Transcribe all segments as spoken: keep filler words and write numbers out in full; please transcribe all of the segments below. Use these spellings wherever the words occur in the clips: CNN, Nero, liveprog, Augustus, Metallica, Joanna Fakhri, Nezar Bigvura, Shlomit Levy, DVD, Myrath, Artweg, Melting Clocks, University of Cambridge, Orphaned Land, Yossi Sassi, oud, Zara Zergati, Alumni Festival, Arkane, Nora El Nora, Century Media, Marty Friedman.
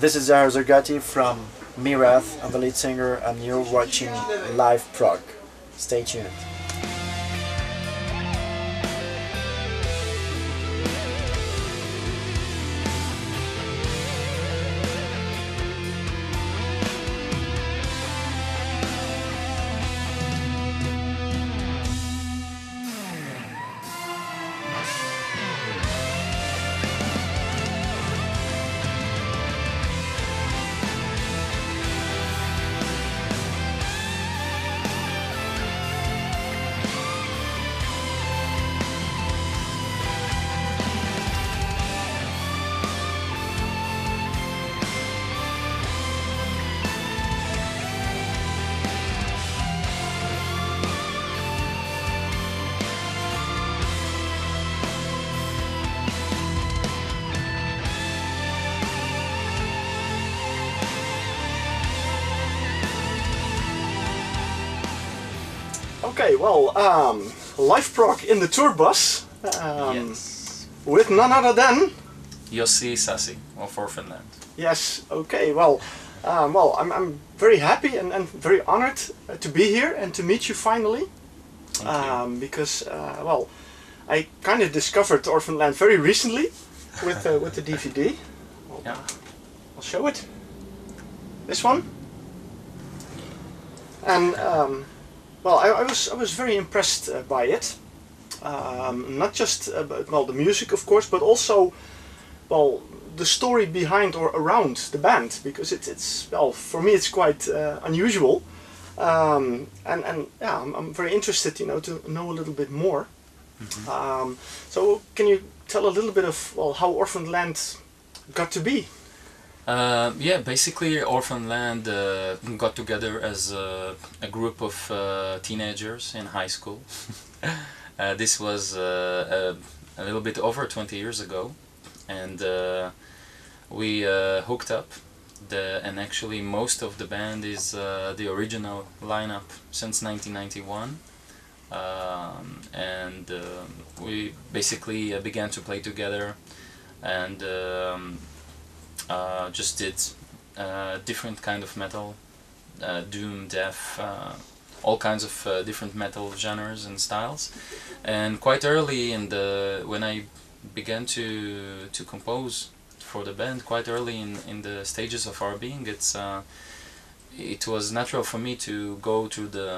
This is Zara Zergati from Myrath. I'm the lead singer and you're watching Live Prog. Stay tuned. Okay, well, um, Live Prog in the tour bus, um, yes. With none other than Yossi Sassi of Orphaned Land. Yes. Okay. Well, um, well, I'm I'm very happy and, and very honored to be here and to meet you finally. Thank um, you. Because uh, well, I kind of discovered Orphaned Land very recently with uh, with the D V D. I'll, yeah. I'll show it. This one. And. Um, Well, I, I was I was very impressed uh, by it. Um, not just uh, well the music, of course, but also well the story behind or around the band, because it, it's well for me it's quite uh, unusual, um, and and yeah, I'm, I'm very interested, you know, to know a little bit more. Mm-hmm. um, so can you tell a little bit of well how Orphaned Land got to be? Uh, yeah, basically Orphaned Land uh, got together as a, a group of uh, teenagers in high school. uh, this was uh, a, a little bit over twenty years ago, and uh, we uh, hooked up, the, and actually most of the band is uh, the original lineup since nineteen ninety-one, um, and uh, we basically uh, began to play together, and um, Uh, just did uh, different kind of metal, uh, doom, death, uh, all kinds of uh, different metal genres and styles. And quite early in the when I began to to compose for the band, quite early in in the stages of our being, it's uh, it was natural for me to go to the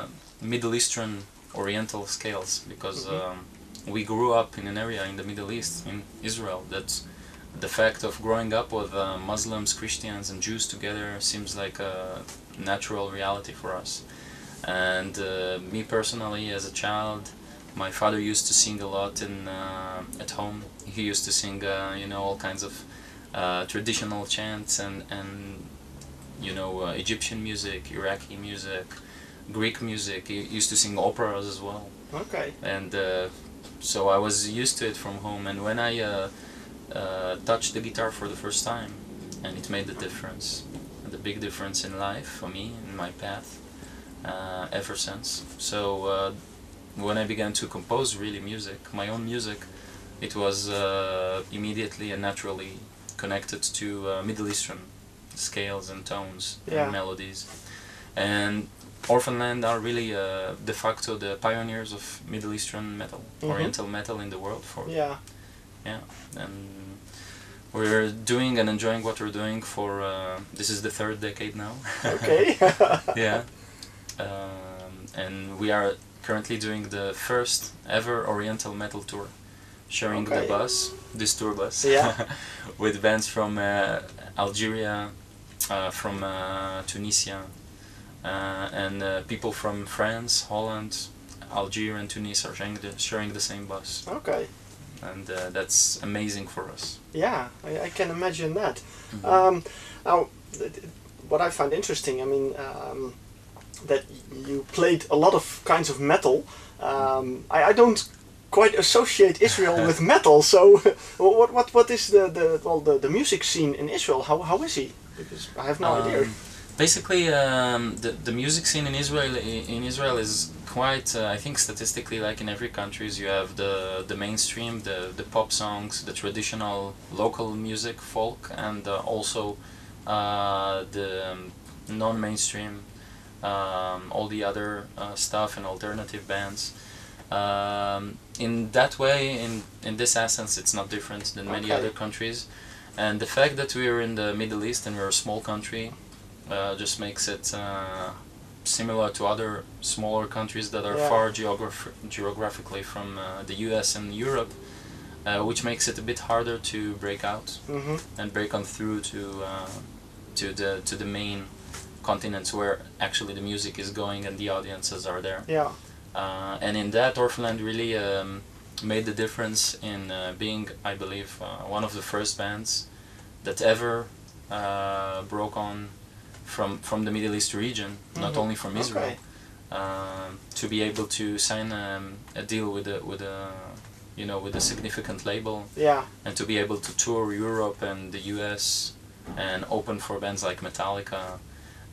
Middle Eastern Oriental scales, because mm-hmm. um, we grew up in an area in the Middle East, in Israel, that's the fact of growing up with uh, Muslims, Christians and Jews together seems like a natural reality for us. And uh, me personally, as a child, my father used to sing a lot in, uh, at home. He used to sing, uh, you know, all kinds of uh, traditional chants and, and you know, uh, Egyptian music, Iraqi music, Greek music. He used to sing operas as well. Okay. And uh, so I was used to it from home, and when I uh, Uh, touched the guitar for the first time, and it made the difference, the big difference in life for me, in my path, uh, ever since. So uh, when I began to compose really music, my own music, it was uh, immediately and naturally connected to uh, Middle Eastern scales and tones, yeah, and melodies. And Orphaned Land are really uh, de facto the pioneers of Middle Eastern metal, mm-hmm. Oriental metal in the world for yeah. Yeah, and we're doing and enjoying what we're doing for, uh, this is the third decade now. Okay. Yeah. Um, and we are currently doing the first ever Oriental metal tour, sharing okay. the bus, this tour bus, yeah. with bands from uh, Algeria, uh, from uh, Tunisia, uh, and uh, people from France, Holland, Algeria and Tunis are sharing the, sharing the same bus. Okay. And uh, that's amazing for us. Yeah, I, I can imagine that. Mm-hmm. um, now, what I find interesting, I mean, um, that you played a lot of kinds of metal. Um, I, I don't quite associate Israel with metal. So, what what what is the the well the, the music scene in Israel? How how is he? Because I have no um, idea. Basically, um, the the music scene in Israel in Israel is quite, uh, I think statistically, like in every countries, you have the the mainstream, the the pop songs, the traditional local music, folk, and uh, also uh, the um, non-mainstream, um, all the other uh, stuff and alternative bands. Um, in that way, in, in this essence, it's not different than many okay. other countries. And the fact that we're in the Middle East and we're a small country uh, just makes it uh, similar to other smaller countries that are yeah. far geograph geographically from uh, the U S and Europe, uh, which makes it a bit harder to break out mm-hmm. and break on through to uh, to the to the main continents where actually the music is going and the audiences are there. Yeah. Uh, and in that, Orphaned Land really um, made the difference in uh, being, I believe, uh, one of the first bands that ever uh, broke on from from the Middle East region, mm-hmm. not only from Israel, okay. uh, to be able to sign um, a deal with a with a you know with a significant label, yeah, and to be able to tour Europe and the U S and open for bands like Metallica.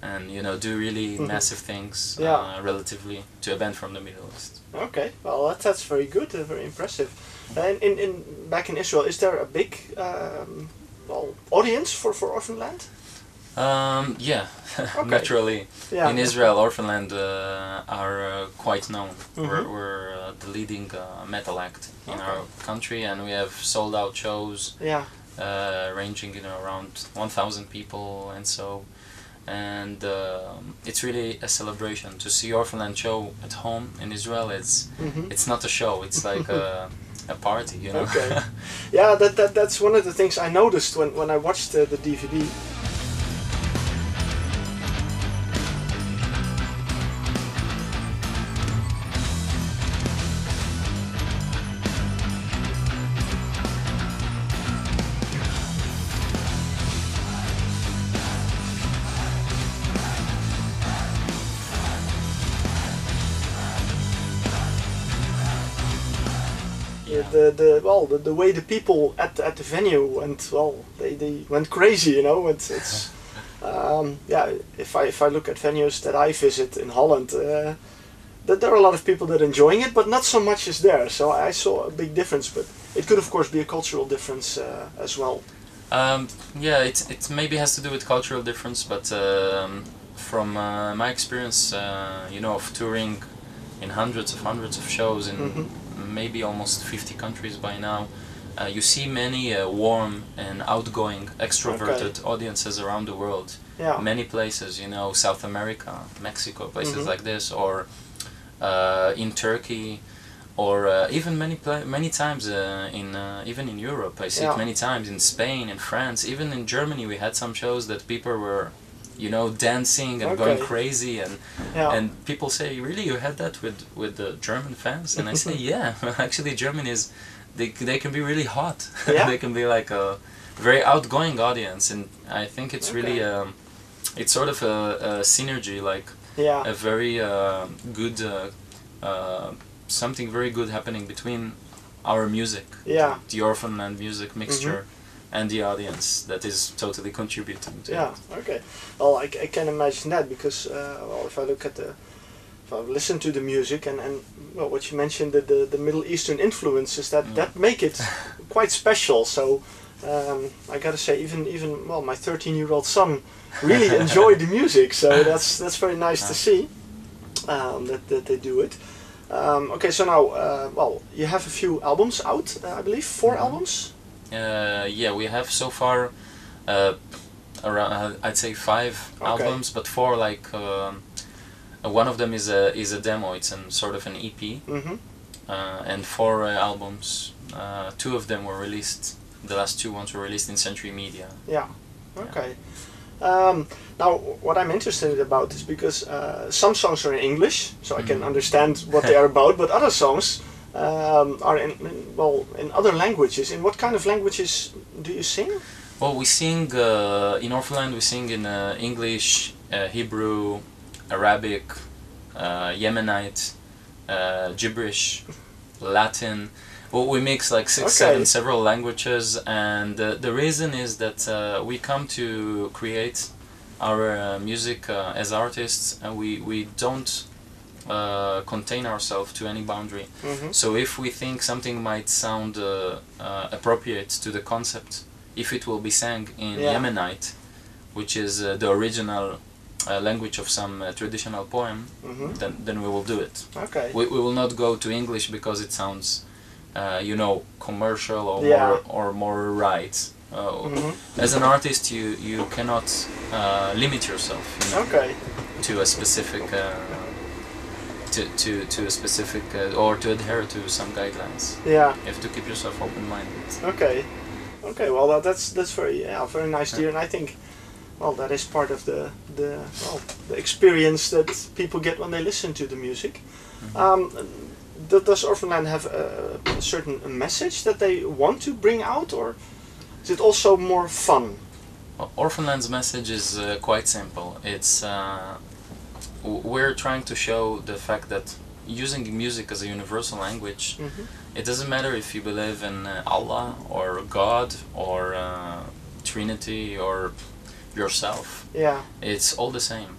And you know, do really mm-hmm. massive things yeah. uh, relatively to a band from the Middle East. Okay, well that, that's very good, uh, very impressive. And in, in back in Israel, is there a big um, well, audience for for Orphaned Land? Um, yeah, okay. naturally. Yeah. In Israel, Orphaned Land uh, are uh, quite known. Mm-hmm. We're, we're uh, the leading uh, metal act in okay. our country, and we have sold out shows. Yeah. Uh, ranging you know around one thousand people, and so. And uh, it's really a celebration to see Orphaned Land show at home in Israel. It's mm-hmm. it's not a show; it's like a, a party, you know. Okay. Yeah, that, that that's one of the things I noticed when when I watched uh, the D V D. The, the well the, the way the people at the, at the venue and well they, they went crazy, you know. It's, it's um, yeah, if I if I look at venues that I visit in Holland, uh, that there are a lot of people that are enjoying it, but not so much is there. So I saw a big difference, but it could of course be a cultural difference uh, as well. Um, yeah, it it maybe has to do with cultural difference, but um, from uh, my experience, uh, you know, of touring in hundreds of hundreds of shows in. Mm-hmm. maybe almost fifty countries by now, uh, you see many uh, warm and outgoing extroverted okay. audiences around the world. Yeah. Many places, you know, South America, Mexico, places mm-hmm. like this, or uh, in Turkey, or uh, even many pla many times uh, in uh, even in Europe. I see yeah. it many times in Spain, in France, even in Germany. We had some shows that people were, you know, dancing and okay. going crazy, and yeah. and people say, really, you had that with with the German fans? And I say, yeah, actually German is, they they can be really hot. Yeah? They can be like a very outgoing audience, and I think it's okay. really um, it's sort of a, a synergy, like yeah. a very uh, good uh, uh, something very good happening between our music, yeah, the Orphaned Land music mixture. Mm-hmm. And the audience that is totally contributing to yeah, it. Yeah, okay. Well, I, I can imagine that, because uh, well, if I look at the, if I listen to the music and, and well, what you mentioned, the, the, the Middle Eastern influences that, yeah. that make it quite special. So um, I gotta say, even, even well, my thirteen-year-old son really enjoyed the music, so that's, that's very nice yeah. to see um, that, that they do it. Um, okay, so now, uh, well, you have a few albums out, uh, I believe, four mm-hmm. albums? Uh, yeah, we have so far uh, around uh, I'd say five okay. albums, but four like uh, one of them is a is a demo. It's an sort of an E P, mm-hmm. uh, and four uh, albums. Uh, two of them were released. The last two ones were released in Century Media. Yeah. Okay. Yeah. Um, now, what I'm interested about is because uh, some songs are in English, so mm-hmm. I can understand what they are about, but other songs. Um, are in, in well in other languages. In what kind of languages do you sing? Well, we sing uh, in Orphaned Land. We sing in uh, English, uh, Hebrew, Arabic, uh, Yemenite, uh, gibberish, Latin. Well, we mix like six, okay. seven, several languages, and uh, the reason is that uh, we come to create our uh, music uh, as artists, and we we don't. Uh, contain ourselves to any boundary. Mm-hmm. So if we think something might sound uh, uh, appropriate to the concept, if it will be sang in yeah. Yemenite, which is uh, the original uh, language of some uh, traditional poem, mm-hmm. then, then we will do it. Okay. We, we will not go to English because it sounds, uh, you know, commercial or yeah. more or more right. Uh, mm-hmm. As an artist, you you cannot uh, limit yourself. You know, okay. To a specific. Uh, To, to, to a specific uh, or to adhere to some guidelines. Yeah. You have to keep yourself open-minded. Okay, okay. Well, uh, that's that's very yeah very nice to hear, and I think, well, that is part of the the well, the experience that people get when they listen to the music. Mm-hmm. um, does Orphaned Land have a, a certain message that they want to bring out, or is it also more fun? Well, Orphaned Land's message is uh, quite simple. It's. Uh, We're trying to show the fact that using music as a universal language, mm-hmm. it doesn't matter if you believe in uh, Allah or God or uh, Trinity or yourself. Yeah, it's all the same.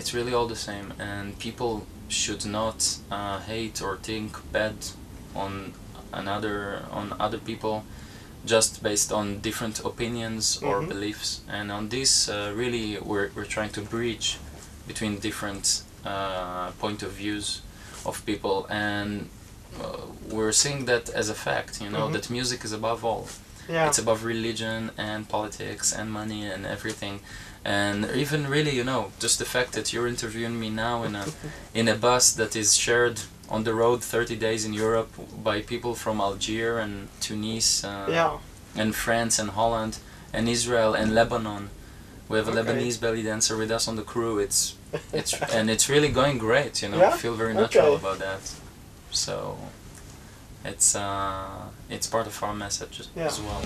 It's really all the same, and people should not uh, hate or think bad on another on other people just based on different opinions mm-hmm. or beliefs. And on this, uh, really, we're we're trying to bridge between different uh, point of views of people, and uh, we're seeing that as a fact, you know, mm-hmm. that music is above all. Yeah. It's above religion and politics and money and everything, and even really, you know, just the fact that you're interviewing me now in a in a bus that is shared on the road thirty days in Europe by people from Algiers and Tunis uh, yeah. and France and Holland and Israel and Lebanon. We have a okay. Lebanese belly dancer with us on the crew. It's, it's and it's really going great. You know, yeah? I feel very natural okay. about that. So, it's uh, it's part of our message yeah. as well.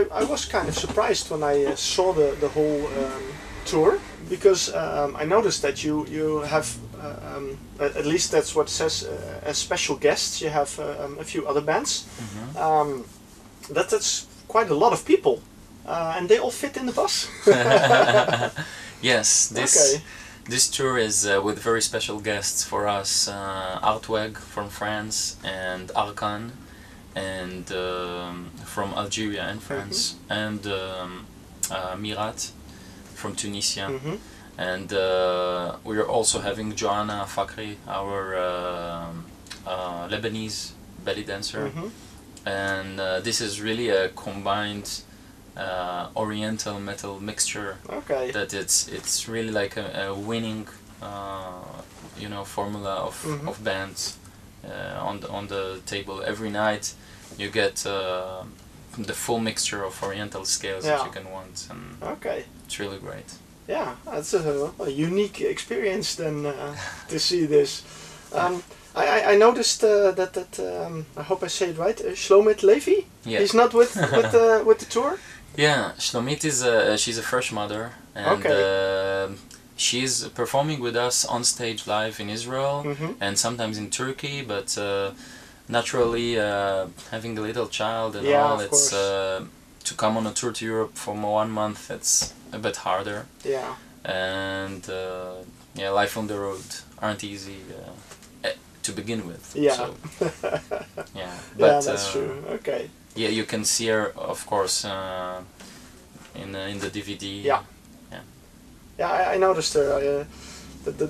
I, I was kind of surprised when I uh, saw the, the whole um, tour, because um, I noticed that you, you have, uh, um, at least that's what it says, uh, as special guests, you have uh, um, a few other bands. Mm-hmm. um, that, that's quite a lot of people, uh, and they all fit in the bus. Yes, this, okay. this tour is uh, with very special guests for us, uh, Artweg from France and Arkane. And um, from Algeria and France, mm-hmm. and um, uh, Myrath from Tunisia, mm-hmm. and uh, we are also having Joanna Fakhri, our uh, uh, Lebanese belly dancer, mm-hmm. and uh, this is really a combined uh, Oriental metal mixture. Okay. That it's it's really like a, a winning, uh, you know, formula of mm-hmm. of bands. Uh, on the on the table every night, you get uh, the full mixture of Oriental scales yeah. that you can want, and okay. it's really great. Yeah, it's a, a unique experience then uh, to see this. Um, I, I I noticed uh, that that um, I hope I say it right. Uh, Shlomit Levy. Yeah. He's not with with the uh, with the tour. Yeah, Shlomit is a she's a fresh mother, and okay. uh, she's performing with us on stage live in Israel mm-hmm. and sometimes in Turkey, but uh, naturally uh, having a little child and yeah, all, it's uh, to come on a tour to Europe for one month, it's a bit harder. Yeah. And uh, yeah, life on the road aren't easy uh, to begin with. Yeah. So, yeah. But, yeah, that's uh, true. Okay. Yeah, you can see her, of course, uh, in uh, in the D V D. Yeah. Yeah, I, I noticed her. Uh, that the,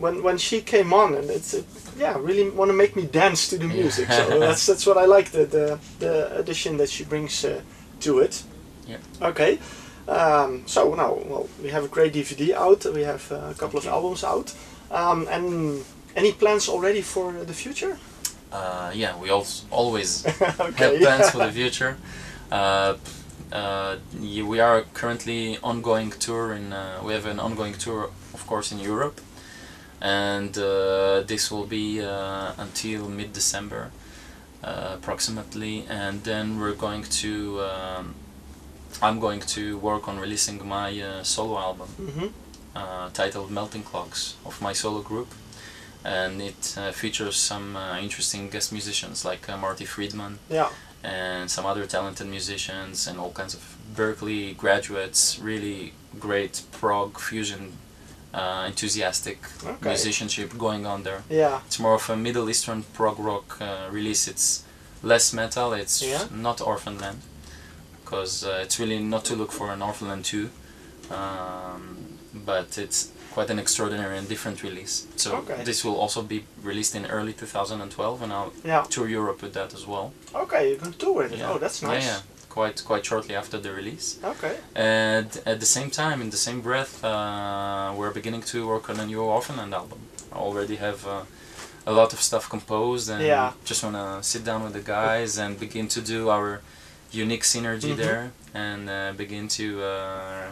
when when she came on, and it's it, yeah, really want to make me dance to the music. Yeah. So that's that's what I like the the, the addition that she brings uh, to it. Yeah. Okay. Um, so now, well, we have a great D V D out. We have uh, a couple okay. of albums out. Um, and any plans already for the future? Uh, yeah, we al always okay, have plans yeah. for the future. Uh, Uh, we are currently ongoing tour in. Uh, we have an ongoing tour, of course, in Europe, and uh, this will be uh, until mid December. uh, approximately, and then we're going to um, I'm going to work on releasing my uh, solo album, mm-hmm. uh, titled Melting Clocks, of my solo group, and it uh, features some uh, interesting guest musicians like uh, Marty Friedman, yeah, and some other talented musicians and all kinds of Berkeley graduates, really great prog fusion uh, enthusiastic okay. musicianship going on there. Yeah, it's more of a Middle Eastern prog rock uh, release. It's less metal. It's yeah. not Orphaned Land, because uh, it's really not to look for an Orphaned Land two, um, but it's quite an extraordinary and different release. So okay. this will also be released in early two thousand twelve, and I'll yeah. tour Europe with that as well. Okay, you can tour it. Yeah. Oh, that's nice. Yeah, yeah. Quite, quite shortly after the release. Okay. And at the same time, in the same breath, uh, we're beginning to work on a new Orphaned Land album. I already have uh, a lot of stuff composed, and yeah. just want to sit down with the guys and begin to do our unique synergy mm-hmm. there, and uh, begin to, uh,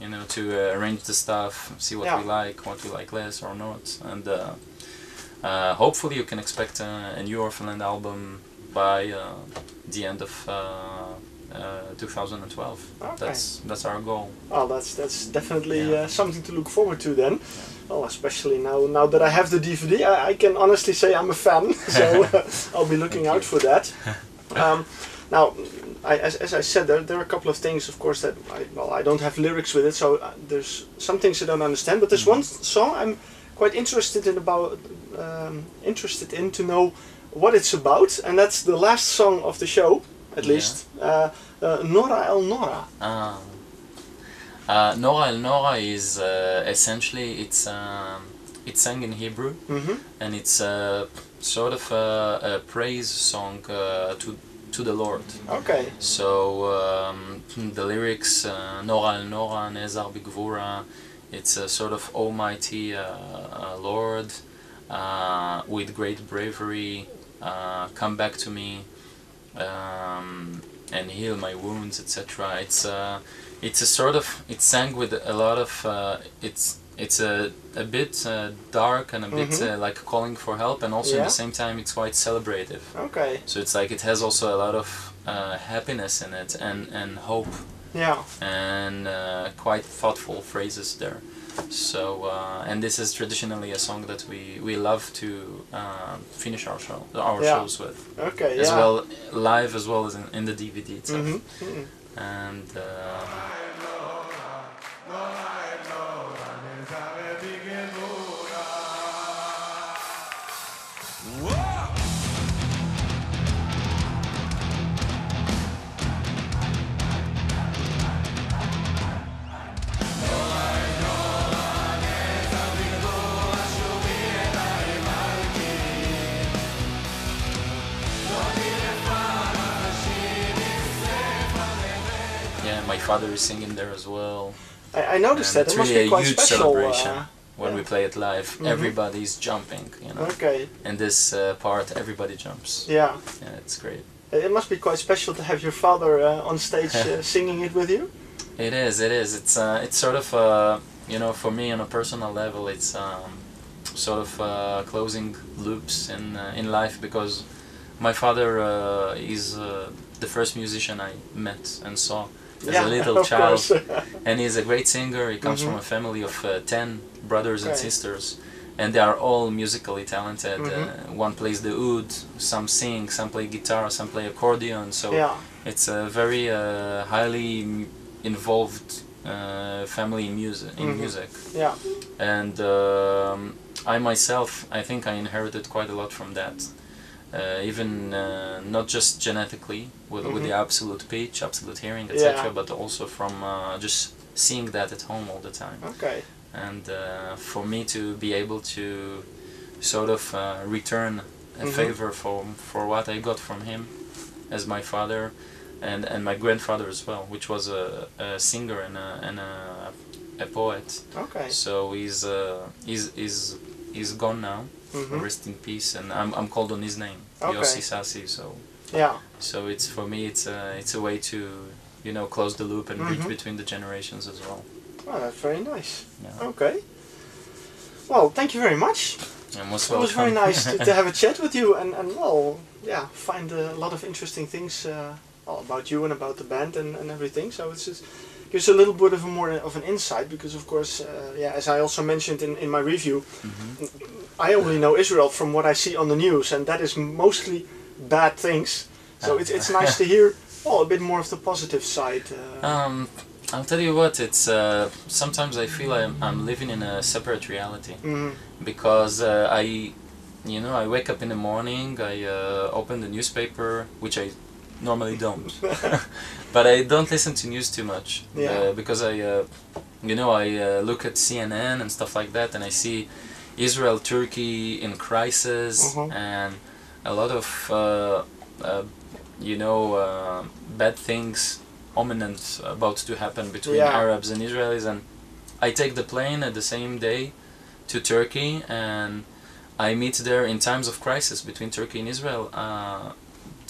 you know, to uh, arrange the stuff, see what yeah. we like, what we like less or not, and uh, uh, hopefully you can expect a, a new Orphaned Land album by uh, the end of uh, uh, two thousand twelve. Okay. That's that's our goal. Well, that's that's definitely yeah. uh, something to look forward to then. Yeah. Well, especially now now that I have the D V D, I, I can honestly say I'm a fan. So uh, I'll be looking out for that. Um, now, I, as as I said, there there are a couple of things, of course, that I, well I don't have lyrics with it, so uh, there's some things I don't understand. But there's mm-hmm. one song I'm quite interested in about um, interested in to know what it's about, and that's the last song of the show, at yeah. least, uh, uh, Nora El Nora. Ah. Uh, Nora El Nora is uh, essentially, it's um, it's sung in Hebrew, mm-hmm. and it's uh, sort of a, a praise song uh, to to the Lord. Okay. So um, the lyrics, uh, Nora El Nora, Nezar Bigvura, it's a sort of almighty uh, uh, Lord, uh, with great bravery, Uh, come back to me, um, and heal my wounds, et cetera. It's uh, it's a sort of it's sang with a lot of uh, it's it's a a bit uh, dark and a mm-hmm. bit uh, like calling for help, and also yeah. at the same time it's quite celebrative. Okay. So it's like it has also a lot of uh, happiness in it, and and hope. Yeah. And uh, quite thoughtful phrases there. So uh, and this is traditionally a song that we we love to uh, finish our show our yeah. shows with. Okay. As yeah. well live as well as in, in the D V D itself. Mm-hmm. Mm-hmm. And. Uh, My father is singing there as well. I, I noticed and that. It's really must be quite a huge special, celebration uh, when yeah. we play it live. Mm-hmm. Everybody's jumping, you know. Okay. In this uh, part, everybody jumps. Yeah. Yeah, it's great. It must be quite special to have your father uh, on stage uh, singing it with you. It is. It is. It's uh, it's sort of uh, you know, for me on a personal level, it's um, sort of uh, closing loops in uh, in life, because my father uh, is uh, the first musician I met and saw as yeah, a little child, and he's a great singer. He comes mm-hmm. from a family of uh, ten brothers okay. and sisters, and they are all musically talented. Mm-hmm. Uh, one plays the oud, some sing, some play guitar, some play accordion. So yeah. it's a very uh, highly involved uh, family in music. In mm-hmm. music, yeah. And um, I myself, I think I inherited quite a lot from that. Uh, even uh, not just genetically with, mm-hmm. with the absolute pitch, absolute hearing, et cetera, yeah. but also from uh, just seeing that at home all the time. Okay. And uh, for me to be able to sort of uh, return a mm-hmm. favor for for what I got from him as my father, and and my grandfather as well, which was a, a singer and a and a, a poet. Okay. So he's uh, he's he's he's gone now. Mm-hmm. Rest in peace, and I'm I'm called on his name, okay. Yossi Sassi. So yeah. So it's for me, it's a it's a way to, you know, close the loop and mm-hmm. bridge between the generations as well. Well, that's very nice. Yeah. Okay. Well, thank you very much. And most it welcome. was very nice to, to have a chat with you, and, and well, yeah, find a lot of interesting things uh, all about you and about the band and, and everything. So it's just gives a little bit of a more of an insight, because of course, uh, yeah, as I also mentioned in, in my review, mm-hmm. I only know Israel from what I see on the news, and that is mostly bad things. So it's it's nice to hear oh, a bit more of the positive side. Uh, um, I'll tell you what, it's uh, sometimes I feel I'm, I'm living in a separate reality, mm-hmm. because uh, I, you know, I wake up in the morning, I uh, open the newspaper, which I normally don't, but I don't listen to news too much, yeah. uh, because I, uh, you know, I uh, look at C N N and stuff like that, and I see Israel, Turkey in crisis, mm-hmm. and a lot of, uh, uh, you know, uh, bad things ominous about to happen between yeah. Arabs and Israelis, and I take the plane at the same day to Turkey, and I meet there in times of crisis between Turkey and Israel. Uh,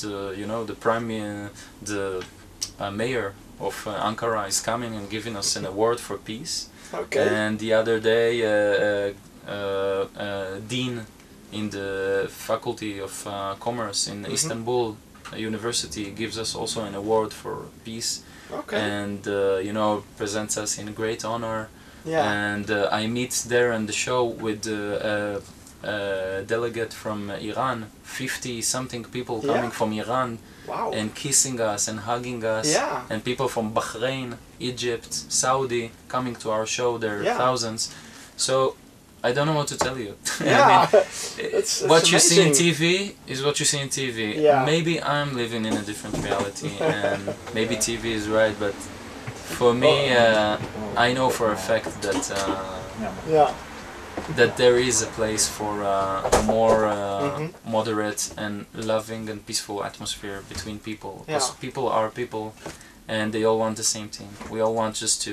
Uh, you know, the prime, uh, the uh, mayor of uh, Ankara is coming and giving us an award for peace. Okay. And the other day, uh, uh, uh, dean in the faculty of uh, commerce in mm-hmm. Istanbul University gives us also an award for peace. Okay. And uh, you know, presents us in great honor. Yeah. And uh, I meet there on the show with. Uh, uh, Uh, delegate from uh, Iran, fifty something people yeah. coming from Iran, wow. and kissing us and hugging us, yeah. and people from Bahrain, Egypt, Saudi coming to our show, there are yeah. thousands. So I don't know what to tell you. Yeah. I mean, it's, it's what amazing. You see in T V is what you see in T V. Yeah. Maybe I'm living in a different reality, and maybe yeah. T V is right, but for me, uh, I know for a fact that uh, yeah. that there is a place for uh, a more uh, mm-hmm. moderate and loving and peaceful atmosphere between people. Because yeah. people are people, and they all want the same thing. We all want just to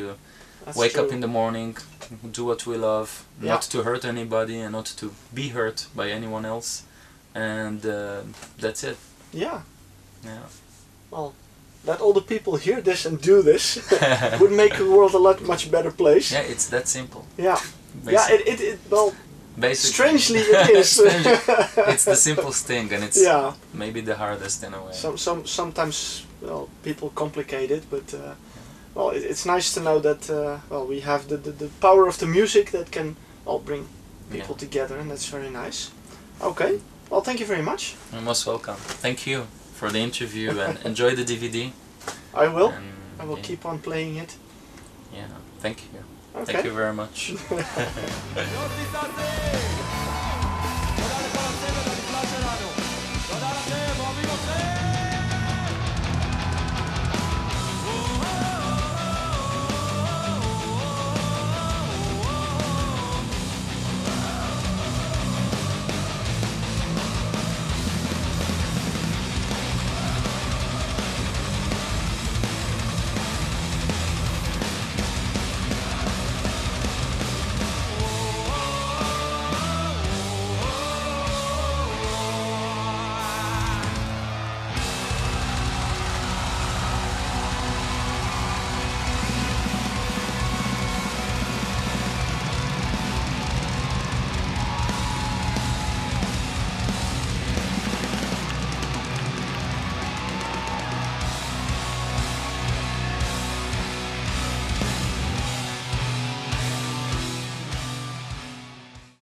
That's wake true. up in the morning, do what we love, yeah. not to hurt anybody and not to be hurt by anyone else. And uh, that's it. Yeah. Yeah. Well, that all the people hear this and do this would make the world a lot much better place. Yeah, it's that simple. Yeah. Basically. Yeah, it, it, it well, Basically. strangely it is. Strangely. It's the simplest thing, and it's yeah. maybe the hardest in a way. Some, some, sometimes well, people complicate it, but uh, yeah. well, it, it's nice to know that uh, well, we have the, the, the power of the music that can all bring people yeah. together, and that's very nice. Okay, well, thank you very much. You're most welcome. Thank you for the interview, and enjoy the D V D. I will. And, I will yeah. keep on playing it. Yeah, thank you. Okay. Thank you very much.